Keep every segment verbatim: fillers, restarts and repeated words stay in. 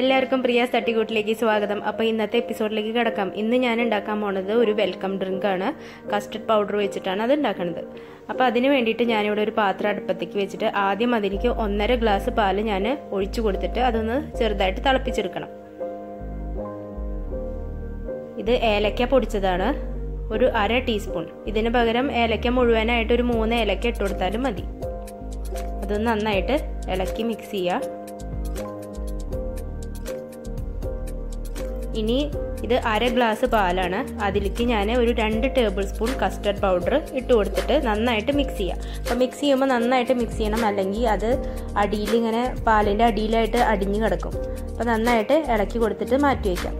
എല്ലാവർക്കും പ്രിയാസ് തട്ടിക്കൂട്ടിലേക്ക് സ്വാഗതം. അപ്പോൾ ഇന്നത്തെ എപ്പിസോഡിലേക്ക് കിടക്കാം. ഇന്ന് ഞാൻ ഉണ്ടാക്കാൻ പോണത് ഒരു വെൽക്കം ഡ്രിങ്ക് ആണ്. കസ്റ്റർഡ് പൗഡർ വെച്ചിട്ടാണ് അത് ഉണ്ടാക്കുന്നത്. അപ്പോൾ അതിന് വേണ്ടിയിട്ട് ഞാനിവിടെ ഒരു പാത്രം അടുപ്പത്തേക്ക് വെച്ചിട്ട് ആദ്യം അതിലേക്ക് ഒന്നര ഗ്ലാസ് പാല് ഞാൻ ഒഴിച്ചു കൊടുത്തിട്ട് അതൊന്ന് ചെറുതായിട്ട് തിളപ്പിച്ചെടുക്കണം. ഇത് ഏലക്ക പൊടിച്ചതാണ്, ഒരു അര ടീസ്പൂൺ. ഇതിന് പകരം ഏലക്ക മുഴുവനായിട്ട് ഒരു മൂന്ന് ഏലക്ക ഇട്ട് കൊടുത്താലും മതി. അതൊന്ന് നന്നായിട്ട് ഇളക്കി മിക്സ് ചെയ്യുക. ഇനി ഇത് അര ഗ്ലാസ് പാലാണ്, അതിലേക്ക് ഞാൻ ഒരു രണ്ട് ടേബിൾ സ്പൂൺ കസ്റ്റർഡ് പൗഡർ ഇട്ട് കൊടുത്തിട്ട് നന്നായിട്ട് മിക്സ് ചെയ്യാം. അപ്പോൾ മിക്സ് ചെയ്യുമ്പോൾ നന്നായിട്ട് മിക്സ് ചെയ്യണം, അല്ലെങ്കിൽ അത് അടിയിൽ ഇങ്ങനെ പാലിൻ്റെ അടിയിലായിട്ട് അടിഞ്ഞു കിടക്കും. അപ്പോൾ നന്നായിട്ട് ഇളക്കി കൊടുത്തിട്ട് മാറ്റി വയ്ക്കാം.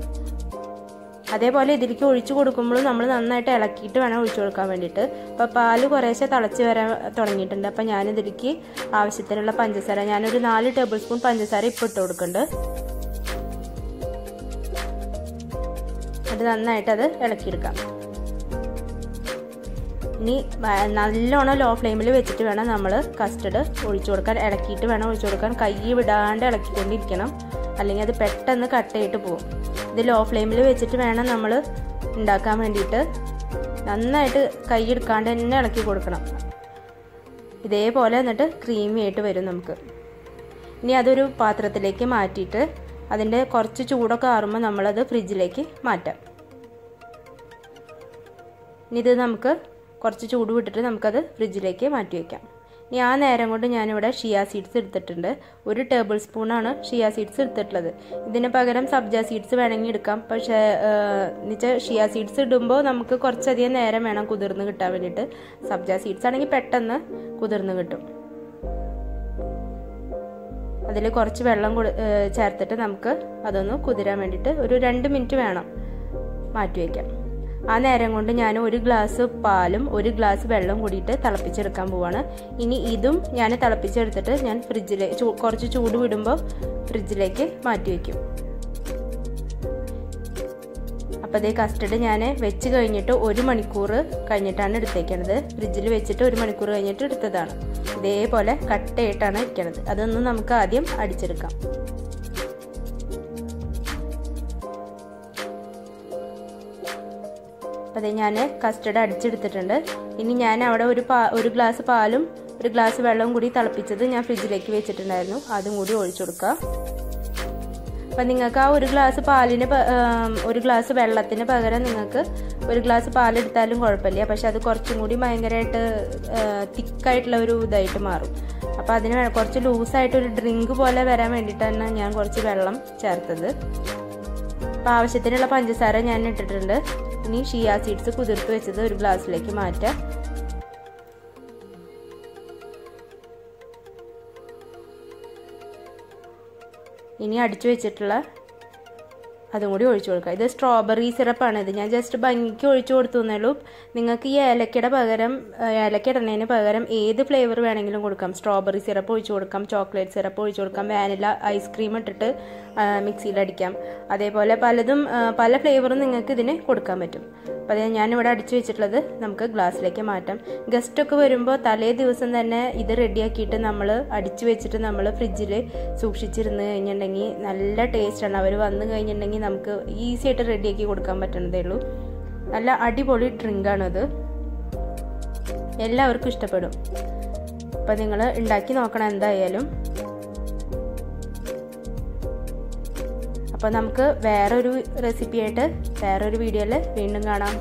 അതേപോലെ ഇതിലേക്ക് ഒഴിച്ചു കൊടുക്കുമ്പോഴും നമ്മൾ നന്നായിട്ട് ഇളക്കിയിട്ട് വേണം ഒഴിച്ചു കൊടുക്കാൻ വേണ്ടിയിട്ട്. അപ്പോൾ പാല് കുറേശ്ശെ തിളച്ച് വരാൻ തുടങ്ങിയിട്ടുണ്ട്. അപ്പോൾ ഞാനിതിലേക്ക് ആവശ്യത്തിനുള്ള പഞ്ചസാര, ഞാനൊരു നാല് ടേബിൾ സ്പൂൺ പഞ്ചസാര ഇപ്പോൾ ഇട്ട് കൊടുക്കുന്നുണ്ട്. അത് നന്നായിട്ടത് ഇളക്കിയെടുക്കാം. ഇനി നല്ലോണം ലോ ഫ്ലെയിമിൽ വെച്ചിട്ട് വേണം നമ്മൾ കസ്റ്റഡ് ഒഴിച്ചു കൊടുക്കാൻ. ഇളക്കിയിട്ട് വേണം ഒഴിച്ചു കൊടുക്കാൻ, കൈ വിടാണ്ട് ഇളക്കിക്കൊണ്ടിരിക്കണം, അല്ലെങ്കിൽ അത് പെട്ടെന്ന് കട്ടയിട്ട് പോകും. ഇത് ലോ ഫ്ലെയിമിൽ വെച്ചിട്ട് വേണം നമ്മൾ ഉണ്ടാക്കാൻ വേണ്ടിയിട്ട്. നന്നായിട്ട് കൈ എടുക്കാണ്ട് തന്നെ ഇളക്കി കൊടുക്കണം. ഇതേപോലെ എന്നിട്ട് ക്രീമി ആയിട്ട് വരും നമുക്ക്. ഇനി അതൊരു പാത്രത്തിലേക്ക് മാറ്റിയിട്ട് അതിൻ്റെ കുറച്ച് ചൂടൊക്കെ ആറുമ്പോൾ നമ്മളത് ഫ്രിഡ്ജിലേക്ക് മാറ്റാം. ഇനി ഇത് നമുക്ക് കുറച്ച് ചൂട് വിട്ടിട്ട് നമുക്കത് ഫ്രിഡ്ജിലേക്ക് മാറ്റി വയ്ക്കാം. ഇനി ആ നേരം കൊണ്ട് ഞാനിവിടെ ഷിയാ സീഡ്സ് എടുത്തിട്ടുണ്ട്. ഒരു ടേബിൾ സ്പൂണാണ് ഷിയാ സീഡ്സ് എടുത്തിട്ടുള്ളത്. ഇതിന് പകരം സബ്ജ സീഡ്സ് വേണമെങ്കിൽ എടുക്കാം. പക്ഷേ എന്നുവെച്ചാൽ ഷിയാ സീഡ്സ് ഇടുമ്പോൾ നമുക്ക് കുറച്ചധികം നേരം വേണം കുതിർന്ന് കിട്ടാൻ വേണ്ടിയിട്ട്. സബ്ജ സീഡ്സ് ആണെങ്കിൽ പെട്ടെന്ന് കുതിർന്ന് കിട്ടും. അതിൽ കുറച്ച് വെള്ളം ചേർത്തിട്ട് നമുക്ക് അതൊന്ന് കുതിരാൻ വേണ്ടിയിട്ട് ഒരു രണ്ട് മിനിറ്റ് വേണം മാറ്റി വയ്ക്കാം. ആ നേരം കൊണ്ട് ഞാൻ ഒരു ഗ്ലാസ് പാലും ഒരു ഗ്ലാസ് വെള്ളം കൂടിയിട്ട് തിളപ്പിച്ചെടുക്കാൻ പോവാണ്. ഇനി ഇതും ഞാൻ തിളപ്പിച്ചെടുത്തിട്ട് ഞാൻ ഫ്രിഡ്ജിലെ കുറച്ച് ചൂട് വിടുമ്പോൾ ഫ്രിഡ്ജിലേക്ക് മാറ്റി വയ്ക്കും. അപ്പോൾ അതേ കസ്റ്റഡ് ഞാൻ വെച്ച് കഴിഞ്ഞിട്ട് ഒരു മണിക്കൂർ കഴിഞ്ഞിട്ടാണ് എടുത്തേക്കണത്. ഫ്രിഡ്ജിൽ വെച്ചിട്ട് ഒരു മണിക്കൂർ കഴിഞ്ഞിട്ട് എടുത്തതാണ്. ഇതേപോലെ കട്ടയായിട്ടാണ് ഇരിക്കണത്. അതൊന്ന് നമുക്ക് ആദ്യം അടിച്ചെടുക്കാം. അപ്പം അത് ഞാൻ കസ്റ്റഡ് അടിച്ചെടുത്തിട്ടുണ്ട്. ഇനി ഞാൻ അവിടെ ഒരു പാ ഒരു ഗ്ലാസ് പാലും ഒരു ഗ്ലാസ് വെള്ളവും കൂടി തിളപ്പിച്ചത് ഞാൻ ഫ്രിഡ്ജിലേക്ക് വെച്ചിട്ടുണ്ടായിരുന്നു, അതും കൂടി ഒഴിച്ചു കൊടുക്കാം. അപ്പം നിങ്ങൾക്ക് ആ ഒരു ഗ്ലാസ് പാലിന് ഒരു ഗ്ലാസ് വെള്ളത്തിന് പകരം നിങ്ങൾക്ക് ഒരു ഗ്ലാസ് പാലെടുത്താലും കുഴപ്പമില്ല. പക്ഷെ അത് കുറച്ചും കൂടി ഭയങ്കരമായിട്ട് തിക്കായിട്ടുള്ള ഒരു ഇതായിട്ട് മാറും. അപ്പോൾ അതിന് കുറച്ച് ലൂസായിട്ടൊരു ഡ്രിങ്ക് പോലെ വരാൻ വേണ്ടിയിട്ടാണ് ഞാൻ കുറച്ച് വെള്ളം ചേർത്തത്. അപ്പോൾ ആവശ്യത്തിനുള്ള പഞ്ചസാര ഞാൻ ഇട്ടിട്ടുണ്ട്. ഇനി ഷിയാ സീഡ്സ് കുതിർത്ത് വെച്ചത് ഒരു ഗ്ലാസ്സിലേക്ക് മാറ്റാം. ഇനി അടിച്ചു വെച്ചിട്ടുള്ള അതും കൂടി ഒഴിച്ചു കൊടുക്കുക. ഇത് സ്ട്രോബെറി സിറപ്പാണ്. ഇത് ഞാൻ ജസ്റ്റ് ഭംഗിക്ക് ഒഴിച്ചു കൊടുത്തുന്നേ ഉള്ളൂ. നിങ്ങൾക്ക് ഈ ഏലക്കയുടെ പകരം ഏലക്ക ഇടുന്നതിന് പകരം ഏത് ഫ്ലേവർ വേണമെങ്കിലും കൊടുക്കാം. സ്ട്രോബെറി സിറപ്പ് ഒഴിച്ചു കൊടുക്കാം, ചോക്ലേറ്റ് സിറപ്പ് ഒഴിച്ചു കൊടുക്കാം, വാനില ഐസ്ക്രീം ഇട്ടിട്ട് മിക്സിയിലടിക്കാം. അതേപോലെ പലതും പല ഫ്ലേവറും നിങ്ങൾക്ക് ഇതിന് കൊടുക്കാൻ പറ്റും. അപ്പോൾ അത് ഞാനിവിടെ അടിച്ചു വെച്ചിട്ടുള്ളത് നമുക്ക് ഗ്ലാസ്സിലേക്ക് മാറ്റാം. ഗസ്റ്റൊക്കെ വരുമ്പോൾ തലേ ദിവസം തന്നെ ഇത് റെഡിയാക്കിയിട്ട് നമ്മൾ അടിച്ചു വെച്ചിട്ട് നമ്മൾ ഫ്രിഡ്ജിൽ സൂക്ഷിച്ചിരുന്ന് കഴിഞ്ഞിട്ടുണ്ടെങ്കിൽ നല്ല ടേസ്റ്റാണ്. അവർ വന്നു കഴിഞ്ഞിട്ടുണ്ടെങ്കിൽ നമുക്ക് ഈസി ആയിട്ട് റെഡിയാക്കി കൊടുക്കാൻ പറ്റുന്നതേ ഉള്ളൂ. നല്ല അടിപൊളി ഡ്രിങ്കാണത്, എല്ലാവർക്കും ഇഷ്ടപ്പെടും. അപ്പം നിങ്ങൾ ഉണ്ടാക്കി നോക്കണം എന്തായാലും. അപ്പം നമുക്ക് വേറൊരു റെസിപ്പിയായിട്ട് വേറൊരു വീഡിയോയിൽ വീണ്ടും കാണാം.